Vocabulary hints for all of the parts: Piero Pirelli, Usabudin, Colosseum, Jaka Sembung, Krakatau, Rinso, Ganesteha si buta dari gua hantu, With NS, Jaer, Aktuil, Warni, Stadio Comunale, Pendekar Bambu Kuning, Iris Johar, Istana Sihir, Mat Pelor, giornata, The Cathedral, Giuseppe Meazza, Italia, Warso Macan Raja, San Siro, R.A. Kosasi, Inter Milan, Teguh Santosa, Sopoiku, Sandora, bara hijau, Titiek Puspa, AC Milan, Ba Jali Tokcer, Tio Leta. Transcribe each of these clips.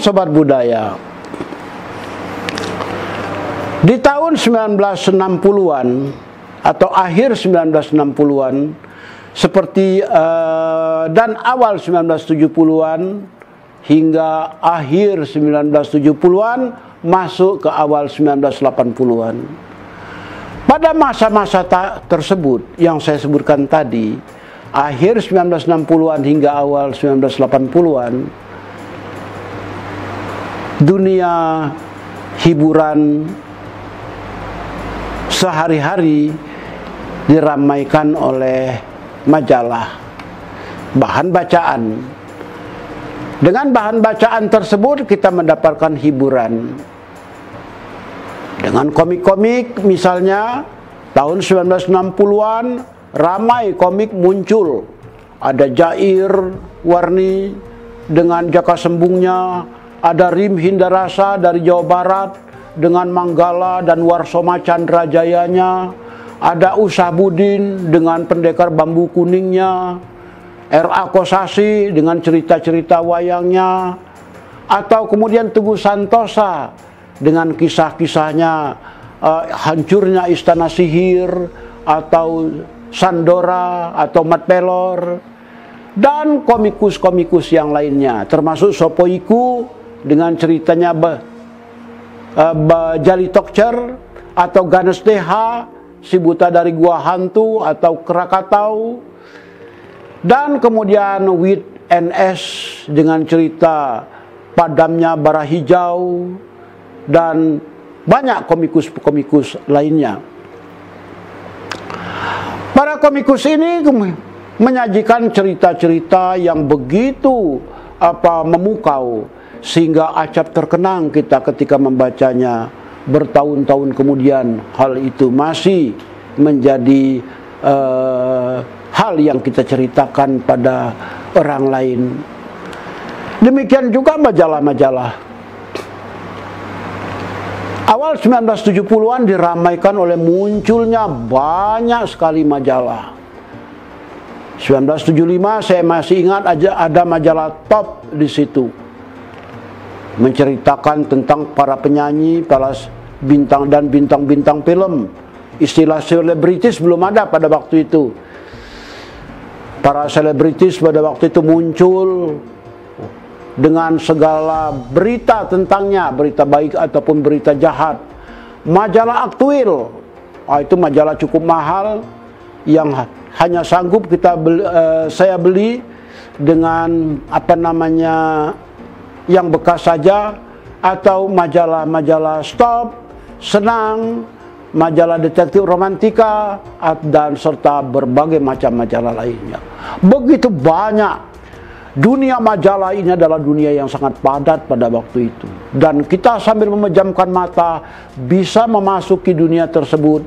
Sobat Budaya. Di tahun 1960-an atau akhir 1960-an seperti dan awal 1970-an hingga akhir 1970-an masuk ke awal 1980-an. Pada masa-masa tersebut yang saya sebutkan tadi, akhir 1960-an hingga awal 1980-an, dunia hiburan sehari-hari diramaikan oleh majalah, bahan bacaan. Dengan bahan bacaan tersebut kita mendapatkan hiburan. Dengan komik-komik misalnya, tahun 1960-an ramai komik muncul, ada Jaer, Warni dengan jaka sembungnya, ada Rim Hindarasa dari Jawa Barat dengan Manggala dan Warso Macan Rajanya, ada Usabudin dengan Pendekar Bambu Kuningnya, R.A. Kosasi dengan cerita-cerita wayangnya, atau kemudian Teguh Santosa dengan kisah-kisahnya hancurnya Istana Sihir, atau Sandora atau Mat Pelor, dan komikus-komikus yang lainnya, termasuk Sopoiku dengan ceritanya Ba Jali Tokcer, atau Ganesteha Si Buta Dari Gua Hantu atau Krakatau, dan kemudian With NS dengan cerita Padamnya Bara Hijau, dan banyak komikus-komikus lainnya. Para komikus ini menyajikan cerita-cerita yang begitu memukau sehingga acap terkenang kita ketika membacanya bertahun-tahun kemudian. Hal itu masih menjadi hal yang kita ceritakan pada orang lain. Demikian juga majalah-majalah. Awal 1970-an diramaikan oleh munculnya banyak sekali majalah. 1975 saya masih ingat aja ada majalah Top di situ. Menceritakan tentang para penyanyi, para bintang dan bintang-bintang film. Istilah selebritis belum ada pada waktu itu. Para selebritis pada waktu itu muncul dengan segala berita tentangnya, berita baik ataupun berita jahat. Majalah Aktuil, itu majalah cukup mahal yang hanya sanggup kita saya beli dengan yang bekas saja, atau majalah-majalah Stop, Senang, majalah detektif romantika, dan serta berbagai macam majalah lainnya. Begitu banyak. Dunia majalah ini adalah dunia yang sangat padat pada waktu itu. Dan kita sambil memejamkan mata bisa memasuki dunia tersebut,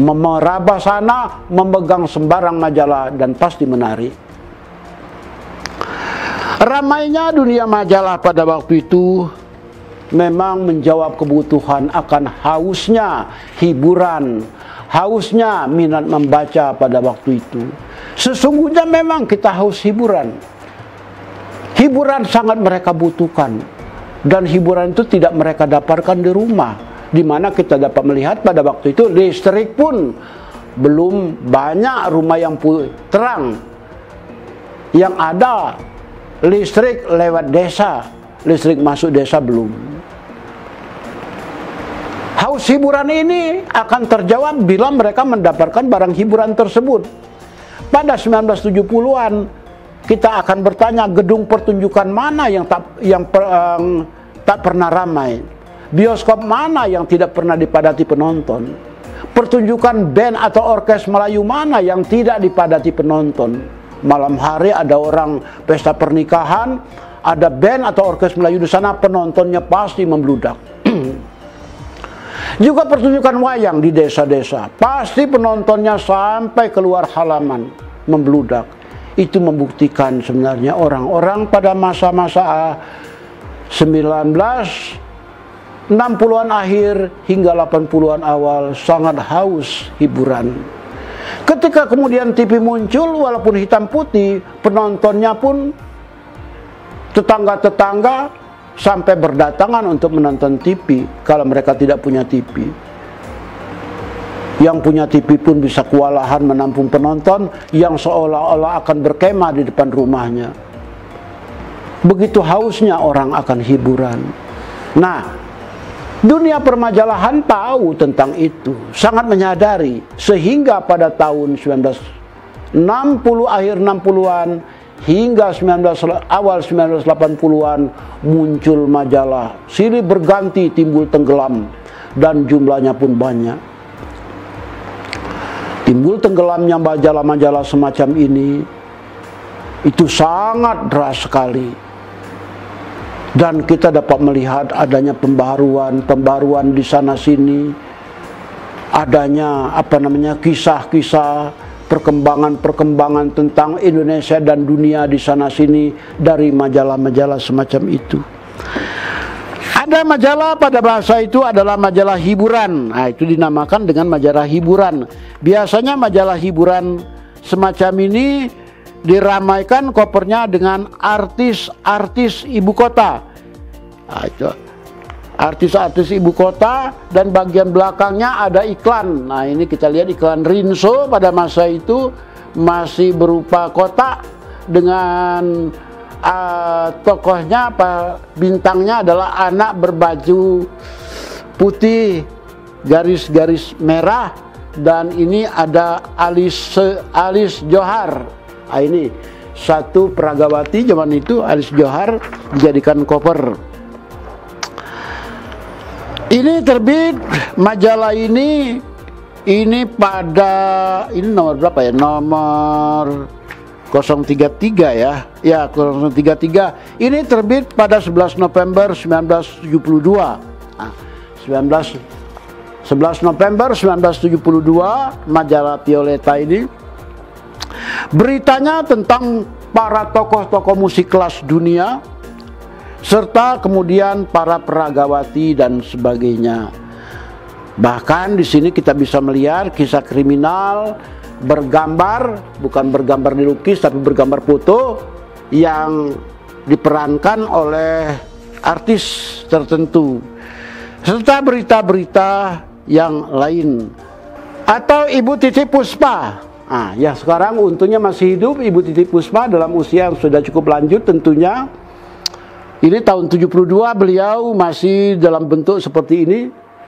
meraba sana, memegang sembarang majalah, dan pasti menarik. Ramainya dunia majalah pada waktu itu memang menjawab kebutuhan akan hausnya hiburan, hausnya minat membaca pada waktu itu. Sesungguhnya memang kita haus hiburan. Hiburan sangat mereka butuhkan, dan hiburan itu tidak mereka dapatkan di rumah, di mana kita dapat melihat pada waktu itu listrik pun belum banyak, rumah yang terang. Yang ada listrik lewat desa, listrik masuk desa belum. Haus hiburan ini akan terjawab bila mereka mendapatkan barang hiburan tersebut. Pada 1970-an kita akan bertanya, gedung pertunjukan mana yang tak pernah ramai? Bioskop mana yang tidak pernah dipadati penonton? Pertunjukan band atau orkes Melayu mana yang tidak dipadati penonton? Malam hari ada orang pesta pernikahan, ada band atau orkes Melayu di sana, penontonnya pasti membludak. Juga pertunjukan wayang di desa-desa, pasti penontonnya sampai keluar halaman membludak. Itu membuktikan sebenarnya orang-orang pada masa-masa 1960-an akhir hingga 80-an awal sangat haus hiburan. Ketika kemudian TV muncul, walaupun hitam putih, penontonnya pun tetangga-tetangga sampai berdatangan untuk menonton TV kalau mereka tidak punya TV. Yang punya TV pun bisa kewalahan menampung penonton yang seolah-olah akan berkemah di depan rumahnya. Begitu hausnya orang akan hiburan. Nah, dunia permajalahan tahu tentang itu, sangat menyadari, sehingga pada tahun 1960 akhir 60-an hingga awal 1980-an muncul majalah silih berganti timbul tenggelam, dan jumlahnya pun banyak. Timbul tenggelamnya majalah-majalah semacam ini itu sangat deras sekali. Dan kita dapat melihat adanya pembaruan-pembaruan di sana-sini, adanya kisah-kisah, perkembangan-perkembangan tentang Indonesia dan dunia di sana-sini dari majalah-majalah semacam itu. Ada majalah pada bahasa itu adalah majalah hiburan, nah itu dinamakan dengan majalah hiburan. Biasanya majalah hiburan semacam ini diramaikan kopernya dengan artis-artis ibu kota. Artis-artis ibu kota, dan bagian belakangnya ada iklan. Nah, ini kita lihat iklan Rinso pada masa itu masih berupa kotak dengan tokohnya, bintangnya adalah anak berbaju putih garis-garis merah, dan ini ada Iris Johar. Nah, ini satu peragawati zaman itu, Iris Johar, dijadikan koper. Ini terbit majalah ini pada, ini nomor berapa ya? Nomor 033 ya. Ya, 033. Ini terbit pada 11 November 1972. Nah, 11 November 1972 majalah Tio Leta ini. Beritanya tentang para tokoh-tokoh musik kelas dunia, serta kemudian para peragawati dan sebagainya. Bahkan di sini kita bisa melihat kisah kriminal bergambar, bukan bergambar dilukis, tapi bergambar foto yang diperankan oleh artis tertentu, serta berita-berita yang lain. Atau Ibu Titiek Puspa. Nah, ya sekarang untungnya masih hidup Ibu Titiek Puspa dalam usia yang sudah cukup lanjut tentunya. Ini tahun 72 beliau masih dalam bentuk seperti ini.